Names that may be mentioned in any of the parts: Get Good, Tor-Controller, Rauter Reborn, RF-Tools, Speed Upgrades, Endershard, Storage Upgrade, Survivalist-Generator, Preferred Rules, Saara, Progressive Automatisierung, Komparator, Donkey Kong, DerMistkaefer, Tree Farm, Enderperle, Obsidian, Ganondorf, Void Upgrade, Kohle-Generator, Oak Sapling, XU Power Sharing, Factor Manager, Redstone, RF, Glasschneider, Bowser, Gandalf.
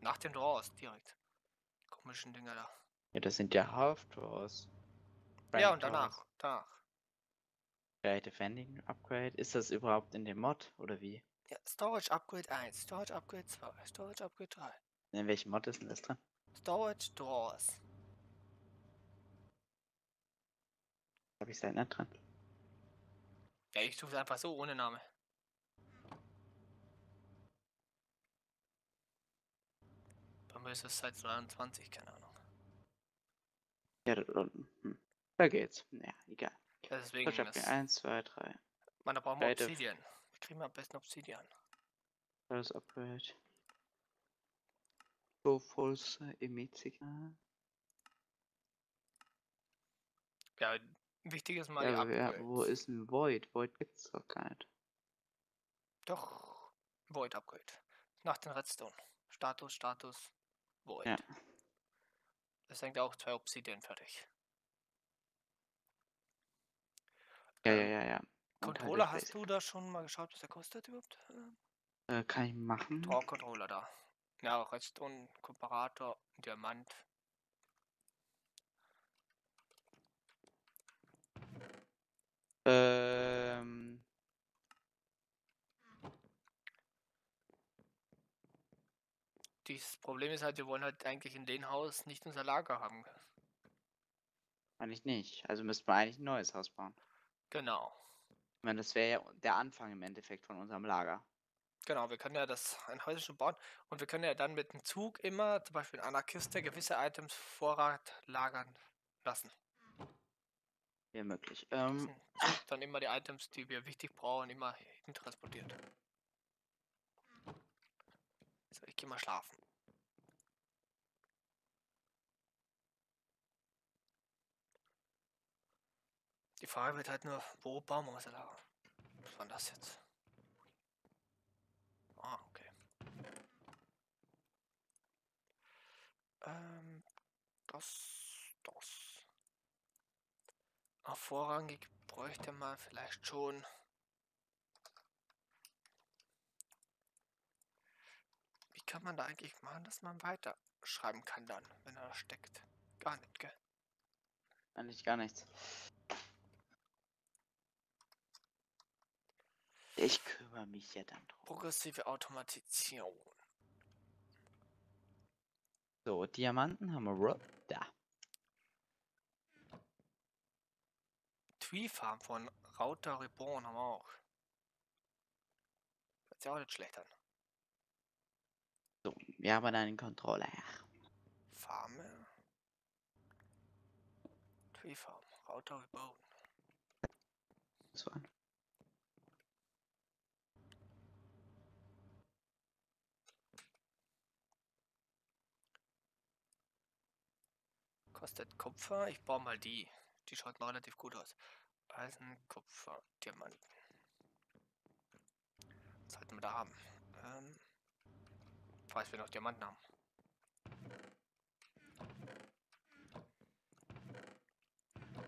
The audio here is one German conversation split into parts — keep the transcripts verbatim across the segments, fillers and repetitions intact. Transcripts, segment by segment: Nach dem Draws direkt. Komischen Dinger da. Ja, das sind ja Half-Draws. Ja, und danach. danach. Bei Defending Upgrade. Ist das überhaupt in dem Mod oder wie? Ja, Storage Upgrade eins, Storage Upgrade zwei, Storage Upgrade drei. In welchem Mod ist denn das drin? Storage Draws. Habe ich sein nicht dran? Ja, ich tue es einfach so ohne Name. Bei mir ist es seit zweiundzwanzig, keine Ahnung. Ja, da unten. Hm. Da geht's. Ja, egal. Ja, deswegen das ist eins, zwei, drei. Man, da brauchen wir Obsidian. Kriegen wir am besten Obsidian. Das Upgrade. So falls Emit-Signal. Ja, wichtig ist mal ja, die wer, wo ist ein Void? Void gibt's doch gar nicht. Doch, Void Upgrade. Nach den Redstone. Status, Status, Void. Ja. Das hängt auch zwei Obsidian fertig. Ja, ähm, ja, ja, ja. Controller, halt hast du da schon mal geschaut, was der kostet überhaupt? Äh, kann ich machen. Tor-Controller da. Ja, auch Redstone, Komparator, Diamant. Ähm. Das Problem ist halt, wir wollen halt eigentlich in dem Haus nicht unser Lager haben. Eigentlich nicht. Also müssten wir eigentlich ein neues Haus bauen. Genau. Ich meine, das wäre ja der Anfang im Endeffekt von unserem Lager. Genau, wir können ja das ein Häuschen schon bauen und wir können ja dann mit dem Zug immer, zum Beispiel in einer Kiste, gewisse Items Vorrat lagern lassen. Ja, möglich. Ähm, dann immer die Items, die wir wichtig brauchen, immer hin transportiert. So, ich gehe mal schlafen. Die Frage wird halt nur, wo bauen wir unser Lager? Was war das jetzt? Ah, okay. Ähm, das, das. Auch vorrangig bräuchte man vielleicht schon wie kann man da eigentlich machen, dass man weiter schreiben kann dann, wenn er da steckt? Gar nicht, gell? Eigentlich gar nichts. Ich kümmere mich ja dann drum. Progressive Automatisierung. So, Diamanten haben wir da. Tree Farm von Rauter Reborn haben wir auch. Hört sich auch nicht schlecht an. So, wir haben einen Controller. Farme. Tree Farm, Rauter Reborn. So an. Kostet Kupfer, ich baue mal die. Die schaut noch relativ gut aus. Eisen, Kupfer, Diamanten. Was sollten wir da haben? Ähm, falls wir noch Diamanten haben.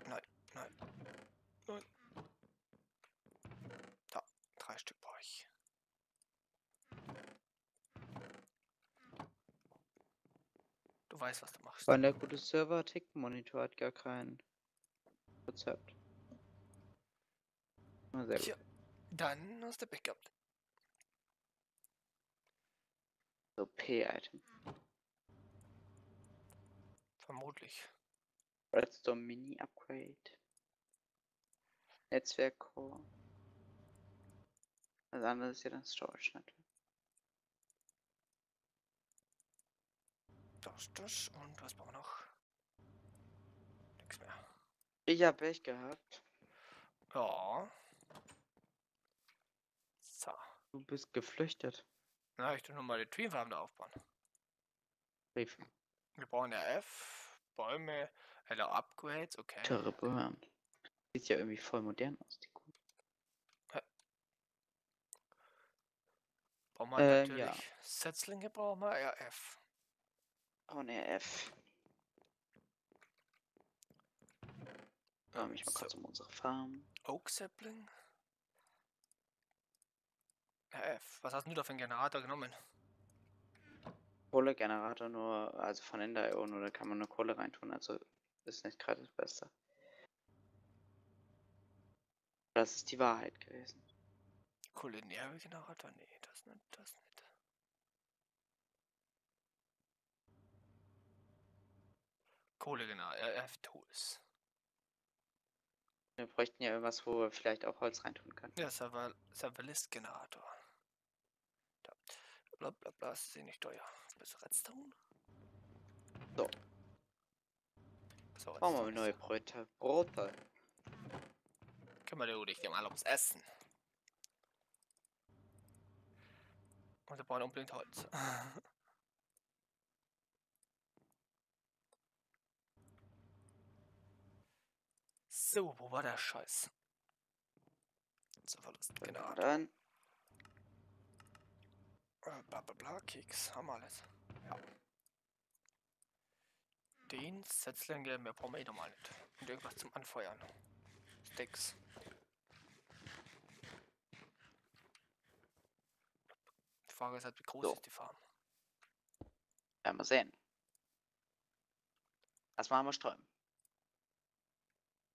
Nein, nein, nein. Da, drei Stück brauche ich. Du weißt, was du machst. Weil der gute Server Tick-Monitor hat gar kein Rezept. Na, sehr gut. Ja, dann hast du Pech gehabt. So, P-Item. Vermutlich. Redstone Mini-Upgrade. Netzwerk-Core. Das andere ist ja dann Storage natürlich. Das, das und was brauchen wir noch? Nix mehr. Ich hab Pech gehabt. Ja. So. Du bist geflüchtet. Na, ich tu nur mal die Tree Farm da aufbauen. Tree Farm. Wir brauchen R F, Bäume, Hello Upgrades, okay. Terrible. Sieht ja irgendwie voll modern aus, die Kuh. Ja. Brauchen wir äh, natürlich ja. Setzlinge, brauchen wir R F. Ohne F. Komm, so, ich mal so. kurz um unsere Farm. Oak Sapling? R F. Was hast du da für einen Generator genommen? Kohle-Generator nur, also von Ender-Ion, oder kann man nur Kohle reintun, also ist nicht gerade das Beste. Das ist die Wahrheit gewesen. Kohle-Generator? Nee, das nicht, das nicht. Kohle, genau, R F-Tools. Wir bräuchten ja irgendwas, wo wir vielleicht auch Holz reintun können. Ja, Survivalist-Generator. Blablabla, ist eh nicht teuer. Bis Redstone. So. So, machen wir neue Brote. Brote. Kümmere du dich mal ums Essen. Und wir brauchen unbedingt Holz. So, wo war der Scheiß? Genau, dann. Blablabla, Keks, haben wir alles. Ja. Den Setzling mehr brauchen wir eh nochmal nicht. Und irgendwas zum Anfeuern. Sticks. Die Frage ist halt, wie groß so. ist die Farm? Ja, mal sehen. Erstmal haben wir Sträuben.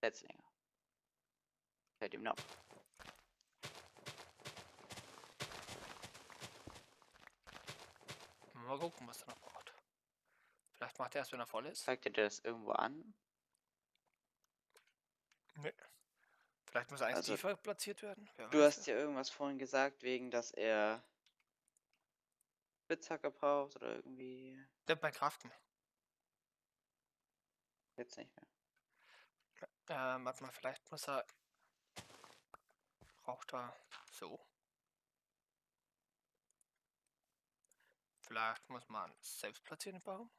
Setzlinge. Fällt ihm noch. Mal gucken, was er noch braucht. Vielleicht macht er erst, wenn er voll ist. Zeigt dir das irgendwo an? Nee. Vielleicht muss er eigentlich also, tiefer platziert werden. Wer du hast ja irgendwas vorhin gesagt, wegen dass er Spitzhacke braucht oder irgendwie. Der bei Kraften. Jetzt nicht mehr. Ähm, warte mal, vielleicht muss er. Braucht er. So. Vielleicht muss man selbst platzieren den Baum.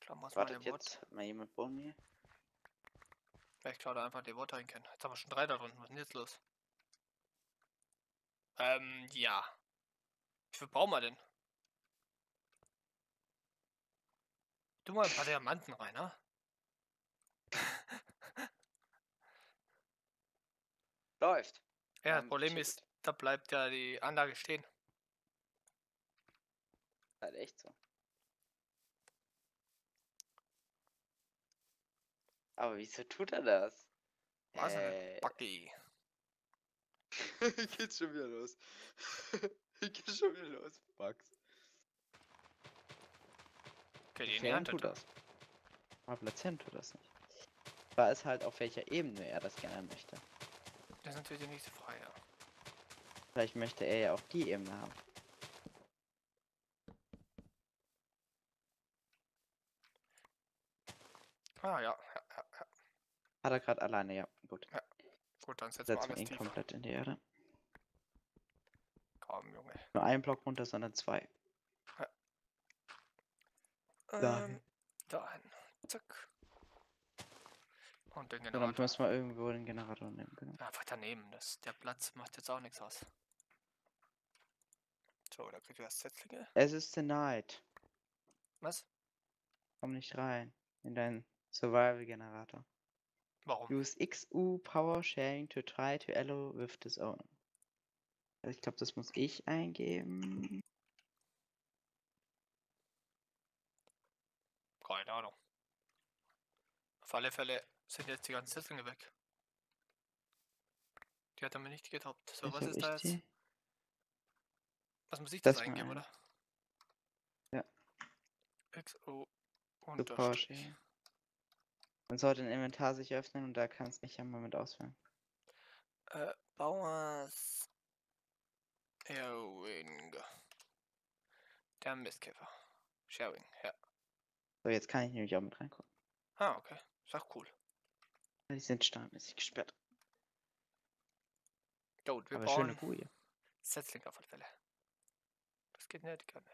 Klar, muss man den Wort. Hat mal jemand vor mir? Ich glaube, einfach den Wort reinkennen. Jetzt haben wir schon drei da drunten. Was ist denn jetzt los? Ähm, ja. Wie viel brauchen wir denn? Du mal ein paar Diamanten rein, ne? Läuft. Ja, das Problem ist, da bleibt ja die Anlage stehen. Halt echt so. Aber wieso tut er das? Was äh. Bucky. Geht schon wieder los. Geht schon wieder los, Bugs. Okay, den tut das. Aber platzieren tut das nicht. War es halt, auf welcher Ebene er das gerne möchte. Das ist natürlich die nächste Frage. Ja. Vielleicht möchte er ja auch die Ebene haben. Ah, ja. ja, ja, ja. Hat er gerade alleine, ja. Gut. Ja. Gut, dann setzen wir alles ihn tiefer. Komplett in die Erde. Komm, Junge. Nur einen Block runter, sondern zwei. Ja. Da. Ähm, dahin. Zack. Und den Generator. Dann müssen wir irgendwo den Generator nehmen. Genau. Einfach daneben, das, der Platz macht jetzt auch nichts aus. So, da kriegt ihr das Setzlinge. Es ist the night. Was? Komm nicht rein in deinen Survival-Generator. Warum? Use X U Power Sharing to try to allow with this own. Ich glaube, das muss ich eingeben. Keine Ahnung. Auf alle Fälle sind jetzt die ganzen Setzlinge weg. Die hat er mir nicht getoppt. So, was ist da jetzt? Was muss ich das eingeben, oder? Ja. X O Unterstrich. Man sollte ein Inventar sich öffnen und da kann es nicht einmal mit auswählen. Äh, Bauers Sharing. Der Mistkäfer. Sharing, ja. So, jetzt kann ich nämlich auch mit reingucken. Ah, okay. Ist auch cool. Die sind stahlmäßig gesperrt. Gut, wir Aber bauen schöne Setzlinge auf alle Fälle. Das geht nicht gerne.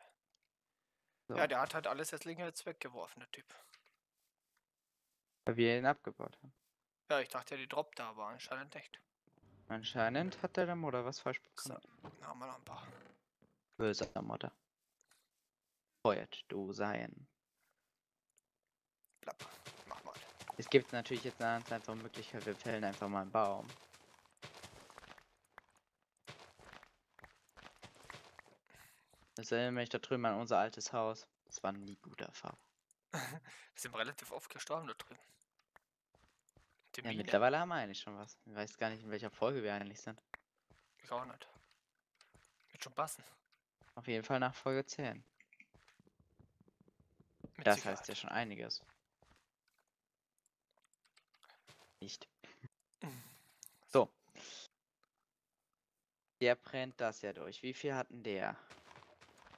So. Ja, der hat halt alle Setzlinge jetzt weggeworfen, der Typ. Weil wir ihn abgebaut haben. Ja, ich dachte, die droppt da, aber anscheinend nicht. Anscheinend hat der der Mutter was falsch bekommen. So, na, haben wir noch ein paar. Böse Mutter. Feuert du sein. Blapp. Mach mal. Es gibt natürlich jetzt eine ganz einfache Möglichkeit, wir fällen einfach mal einen Baum. Jetzt erinnere mich da drüben an unser altes Haus. Das war nie gute Erfahrung. Wir sind relativ oft gestorben da drüben. Die ja, Biene. Mittlerweile haben wir eigentlich schon was. Ich weiß gar nicht, in welcher Folge wir eigentlich sind. Ich auch nicht. Wird schon passen. Auf jeden Fall nach Folge zehn. Mit das Sicherheit. Heißt ja schon einiges. Nicht. So. Der brennt das ja durch. Wie viel hatten der?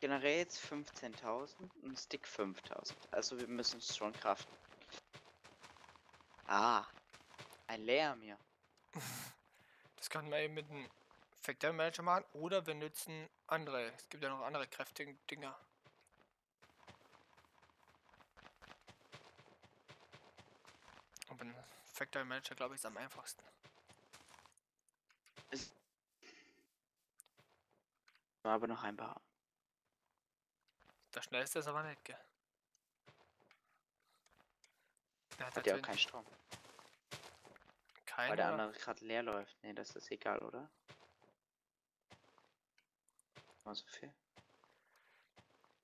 Generates fünfzehntausend und Stick fünftausend. Also wir müssen es schon kraften. Ah. Ein Layer mir. Das kann man eben mit dem Factor Manager machen oder wir nutzen andere. Es gibt ja noch andere kräftige Dinger. Und beim Factor Manager glaube ich ist am einfachsten. Ist aber noch ein paar. Das schnellste ist aber nicht, gell? Der hat, hat ja auch keinen Strom. Kein Weil der oder? andere gerade leer läuft. Ne, das ist egal, oder? Mal so viel.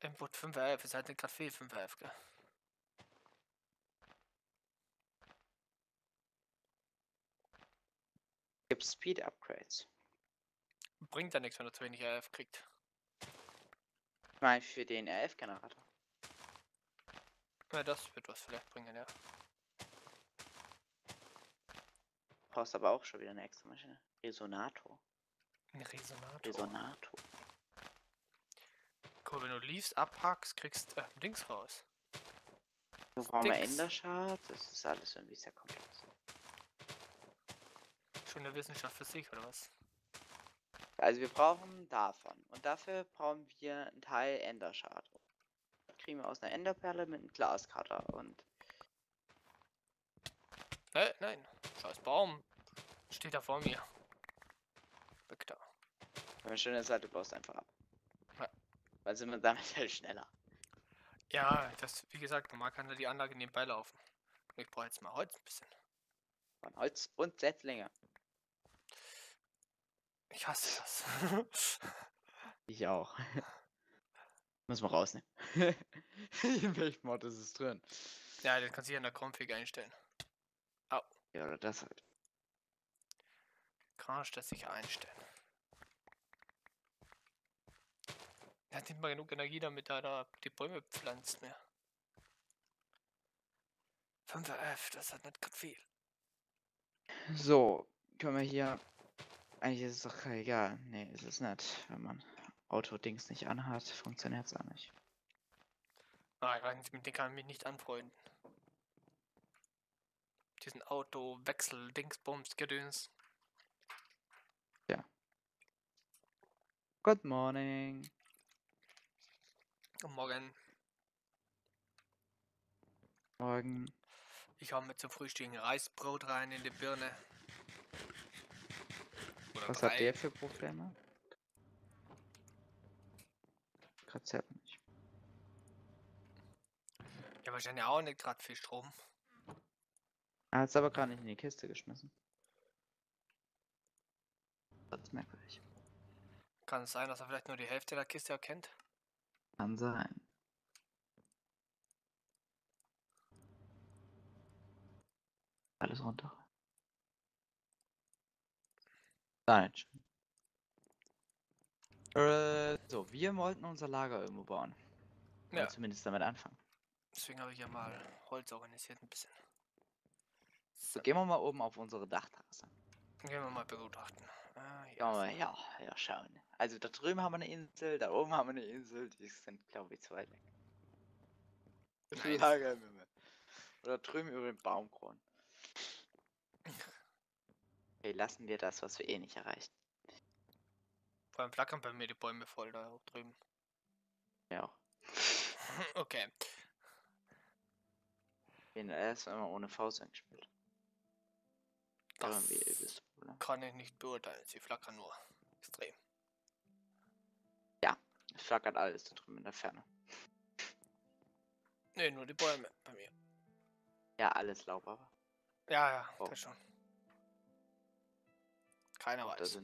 Input fünf R F ist halt nicht gerade viel, fünf R F, gell? Gibt Speed Upgrades. Bringt ja nichts, wenn er zu wenig R F kriegt. Ich meine für den R F-Generator. Ja, das wird was vielleicht bringen, ja. Du brauchst aber auch schon wieder eine extra Maschine. Resonator. Ein Resonator. Resonator. Cool, wenn du Leaves abhackst, kriegst du äh, Dings raus. Du brauchst mal Endershard, das ist alles irgendwie sehr komplex. Schöne Wissenschaft für sich, oder was? Also wir brauchen davon und dafür brauchen wir einen Teil Endershard. Das kriegen wir aus einer Enderperle mit einem Glasschneider und... Hey, nein, scheiß Baum. Steht da vor mir. Weg da. Wenn man schön ist, halt, du baust einfach ab. Ja. Weil sind wir damit halt schneller. Ja, das, wie gesagt, normal kann da die Anlage nebenbei laufen. Und ich brauche jetzt mal Holz ein bisschen. Von Holz und Setzlinge. Ich hasse das. Ich auch. Müssen wir rausnehmen. In welchem Mod ist es drin? Ja, den kannst du hier in der Config einstellen. Au. Ja, oder das halt. Kannst das sicher einstellen. Er hat nicht mal genug Energie, damit er da die Bäume pflanzt mehr. fünf R F, das hat nicht gerade viel. So, können wir hier... Eigentlich ist es doch egal. Nee, ist es nicht. Wenn man Auto-Dings nicht anhat, funktioniert es auch nicht. Nein, mit denen kann ich mich nicht anfreunden. Diesen Auto-Wechsel-Dingsbums-Gedöns. Ja. Good morning. Guten Morgen. Morgen. Ich habe mir zum Frühstück Reisbrot rein in die Birne. Was drei. Hat der für Probleme? Gerade zählt nicht. Ja, wahrscheinlich auch nicht gerade viel Strom. Er hat es aber gerade nicht in die Kiste geschmissen. Das ist merkwürdig. Kann es sein, dass er vielleicht nur die Hälfte der Kiste erkennt? Kann sein. Alles runter. Äh, so, wir wollten unser Lager irgendwo bauen. Ja. Oder zumindest damit anfangen. Deswegen habe ich ja mal Holz organisiert ein bisschen. So, gehen wir mal oben auf unsere Dachterrasse. Gehen wir mal begutachten. Ah, ja, ja, ja, schauen. Also da drüben haben wir eine Insel, da oben haben wir eine Insel, die sind glaube ich zu weit weg. Nice. Lager im Himmel. Oder drüben über den Baumkronen. Okay, lassen wir das, was wir eh nicht erreichen. Vor allem flackern bei mir die Bäume voll da drüben. Ja. Okay. Bin erst einmal ohne Faust angespielt. Das übelst, kann ich nicht beurteilen, sie flackern nur. Extrem. Ja, es flackert alles da drüben in der Ferne. Ne, nur die Bäume bei mir. Ja, alles Laub aber. Ja, ja, oh. Das schon. Keiner weiß.